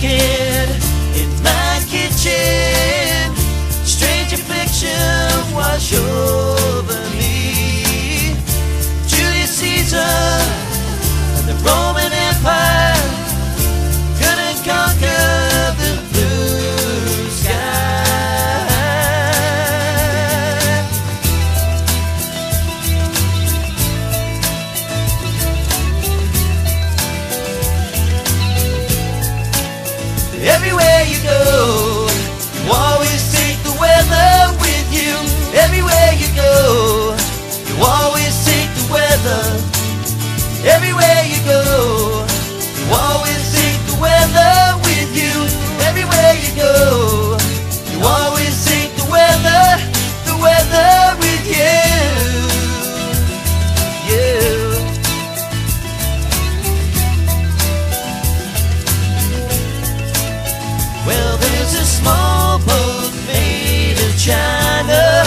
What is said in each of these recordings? kid in my kitchen. Strange affliction wash over me. Julius Caesar and the Roman Empire couldn't conquer the blue sky. Everywhere you go, you always take the weather with you. Everywhere you go, you always take the weather. Everywhere you go, you always take the weather with you. Everywhere you go, you always take the weather with you. Yeah. Well, there's a small boat made of china.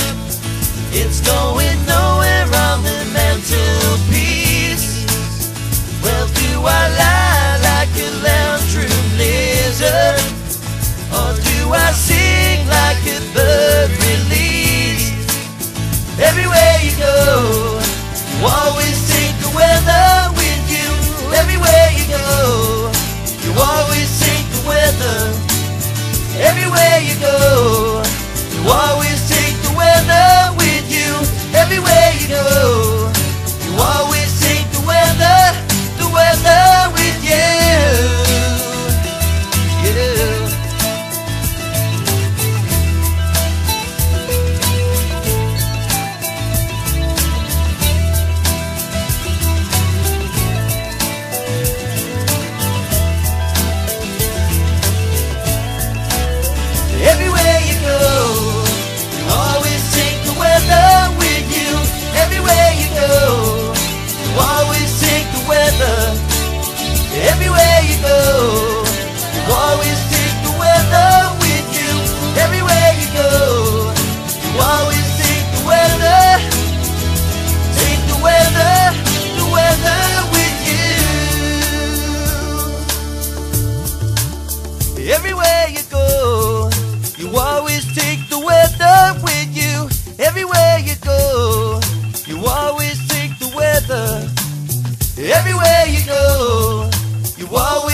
It's going nowhere on the mantelpiece. Well, do I lie like a lounge room lizard, or do I sing like a bird released? Everywhere you go, you always take the weather with you. Everywhere you go, you always take the weather. Everywhere you go, you always take the weather with you. Everywhere you go, you always take the weather with you. Everywhere you go, you always take the weather with you. Everywhere you go, you always take the weather. Take the weather with you. Everywhere you go, you always take the weather with you. Everywhere you go, you always take the weather. Everywhere you go, you always